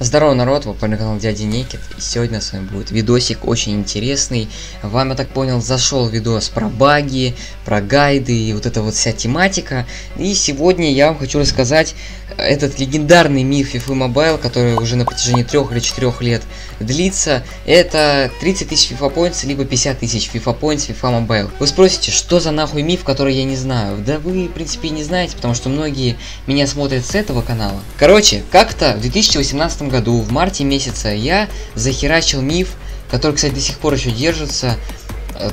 Здорово, народ, вы на канале Дядя Некит, и сегодня с вами будет видосик очень интересный. Вам, я так понял, зашел видос про баги, про гайды и вот эта вот вся тематика. И сегодня я вам хочу рассказать этот легендарный миф FIFA Mobile, который уже на протяжении 3 или 4 лет длится. Это 30 тысяч FIFA Points, либо 50 тысяч FIFA Points FIFA Mobile. Вы спросите, что за нахуй миф, который я не знаю? Да вы, в принципе, не знаете, потому что многие меня смотрят с этого канала. Короче, как-то в 2018 году в марте месяца я захерачил миф, который, кстати, до сих пор еще держится,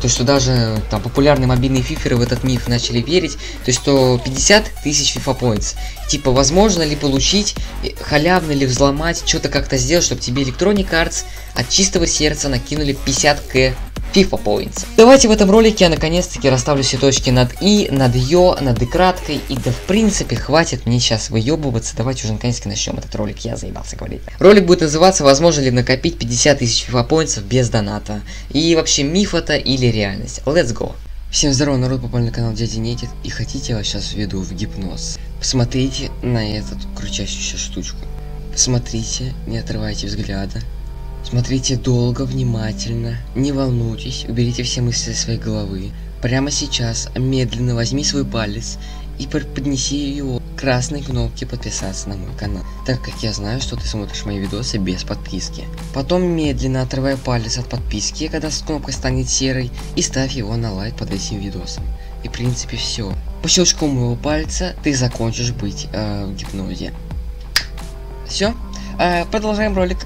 то что даже там популярные мобильные фиферы в этот миф начали верить, то что 50 тысяч FIFA Points, типа, возможно ли получить, халявно ли взломать, что-то как-то сделать, чтобы тебе Electronic Arts от чистого сердца накинули 50 000 FIFA Points. Давайте в этом ролике я наконец-таки расставлю все точки над «и», над «ё», над «и» краткой, и да в принципе хватит мне сейчас выебываться, давайте уже наконец-таки начнем этот ролик, я заебался говорить. Ролик будет называться «Возможно ли накопить 50 тысяч FIFA Points без доната?» и вообще миф это или реальность. Let's go! Всем здорово, народ, попали на канал Дядя Некит, и хотите я вас сейчас введу в гипноз. Посмотрите на эту крутящуюся штучку. Посмотрите, не отрывайте взгляда. Смотрите долго, внимательно, не волнуйтесь, уберите все мысли из своей головы. Прямо сейчас медленно возьми свой палец и поднеси его к красной кнопке «Подписаться на мой канал», так как я знаю, что ты смотришь мои видосы без подписки. Потом медленно отрывай палец от подписки, когда кнопка станет серой, и ставь его на лайк под этим видосом. И в принципе все. По щелчку моего пальца ты закончишь быть в гипнозе. Все, продолжаем ролик.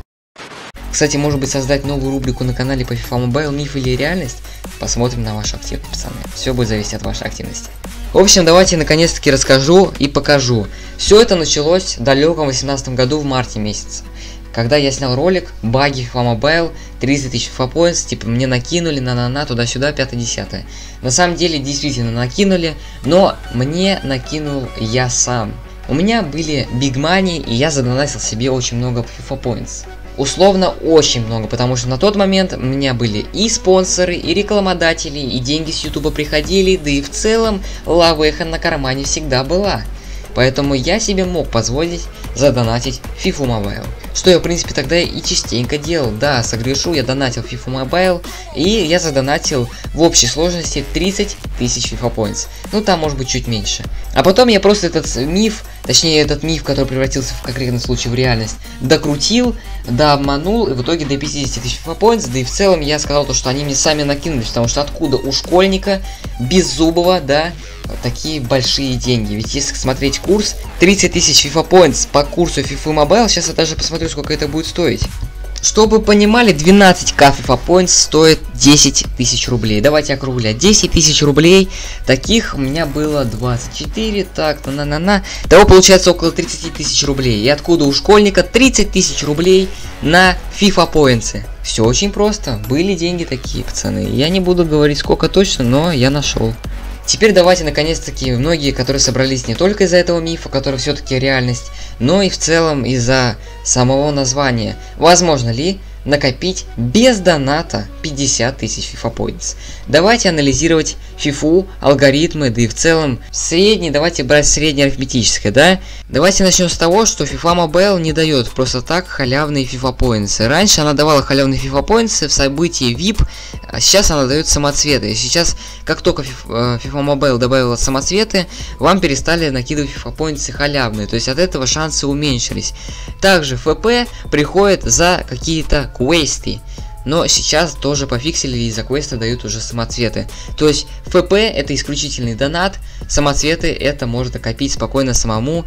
Кстати, может быть, создать новую рубрику на канале по FIFA Mobile «Миф или реальность»? Посмотрим на вашу активность, пацаны. Все будет зависеть от вашей активности. В общем, давайте наконец-таки расскажу и покажу. Все это началось в далеком 2018 году в марте месяце, когда я снял ролик «Баги FIFA Mobile, 30 тысяч FIFA Points», типа мне накинули на туда-сюда, 5-10. На самом деле, действительно накинули, но мне накинул я сам. У меня были big money, и я задонатил себе очень много FIFA Points. Условно очень много, потому что на тот момент у меня были и спонсоры, и рекламодатели, и деньги с ютуба приходили, да и в целом лавеха на кармане всегда была. Поэтому я себе мог позволить задонатить FIFA Mobile, что я в принципе тогда и частенько делал. Да, согрешу, я донатил FIFA Mobile, и я задонатил в общей сложности 30 тысяч FIFA Points. Ну там может быть чуть меньше. А потом я просто этот миф, точнее этот миф, который превратился в конкретном случае в реальность, докрутил, дообманул, и в итоге до 50 тысяч FIFA Points, да и в целом я сказал то, что они мне сами накинулись, потому что откуда у школьника беззубого, да, такие большие деньги? Ведь если смотреть курс, 30 тысяч FIFA Points по курсу FIFA Mobile, сейчас я даже посмотрю, сколько это будет стоить. Чтобы понимали, 12 000 FIFA Points стоит 10 тысяч рублей. Давайте округлять. 10 тысяч рублей. Таких у меня было 24. Так, Того получается около 30 тысяч рублей. И откуда у школьника 30 тысяч рублей на FIFA Points? Все очень просто. Были деньги такие, пацаны. Я не буду говорить, сколько точно, но я нашел. Теперь давайте наконец-таки многие, которые собрались не только из-за этого мифа, который все-таки реальность, но и в целом из-за самого названия. Возможно ли накопить без доната 50 тысяч FIFA Points? Давайте анализировать фифу, алгоритмы, да и в целом средний, давайте брать среднее арифметическое, да? Давайте начнем с того, что FIFA Mobile не дает просто так халявные FIFA Points. Раньше она давала халявные FIFA Points в событии VIP, а сейчас она дает самоцветы. И сейчас, как только FIFA Mobile добавила самоцветы, вам перестали накидывать FIFA Points халявные, то есть от этого шансы уменьшились. Также ФП приходит за какие-то квесты, но сейчас тоже пофиксили и за квесты дают уже самоцветы. То есть ФП это исключительный донат, самоцветы это можно копить спокойно самому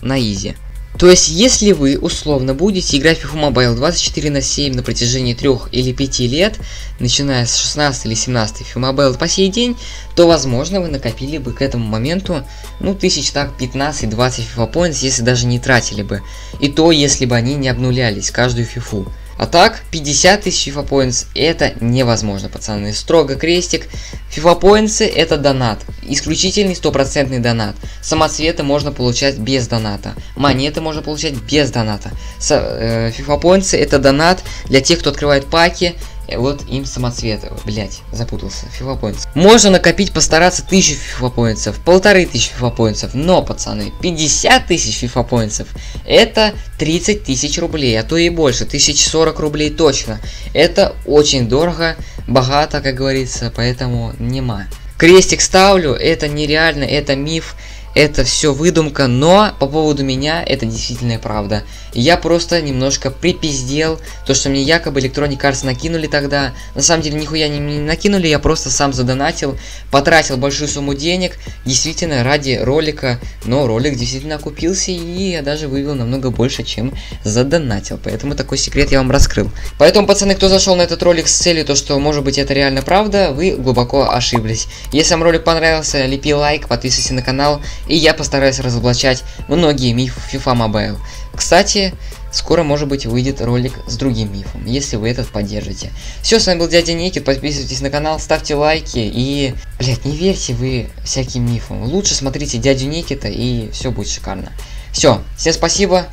на изи. То есть если вы условно будете играть в FIFA Mobile 24/7 на протяжении 3 или 5 лет, начиная с 16 или 17 FIFA Mobile по сей день, то возможно вы накопили бы к этому моменту, ну, тысяч так 15-20 FIFA Points, если даже не тратили бы. И то, если бы они не обнулялись каждую фифу. А так, 50 тысяч FIFA Points это невозможно, пацаны. Строго крестик. FIFA Points это донат. Исключительный стопроцентный донат. Самоцветы можно получать без доната. Монеты можно получать без доната. FIFA Points это донат для тех, кто открывает паки. Вот им самоцветы. Блять, запутался. Фифапоинтс. Можно накопить, постараться 1000 фифапоинтсов, 1500 фифапоинтсов. Но, пацаны, 50 тысяч фифапоинтсов. Это 30 тысяч рублей, а то и больше. 1040 рублей точно. Это очень дорого, богато, как говорится, поэтому нема. Крестик ставлю, это нереально, это миф. Это все выдумка, но по поводу меня это действительно правда. Я просто немножко припиздел то, что мне якобы Electronic Arts накинули тогда. На самом деле нихуя не накинули, я просто сам задонатил, потратил большую сумму денег, действительно ради ролика, но ролик действительно окупился, и я даже вывел намного больше, чем задонатил. Поэтому такой секрет я вам раскрыл. Поэтому, пацаны, кто зашел на этот ролик с целью, то что может быть это реально правда, вы глубоко ошиблись. Если вам ролик понравился, лепи лайк, подписывайся на канал. И я постараюсь разоблачать многие мифы FIFA Mobile. Кстати, скоро, может быть, выйдет ролик с другим мифом, если вы этот поддержите. Все, с вами был Дядя Никит, подписывайтесь на канал, ставьте лайки и... Блять, не верьте вы всяким мифам. Лучше смотрите Дядю Никита, и все будет шикарно. Все, всем спасибо,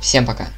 всем пока.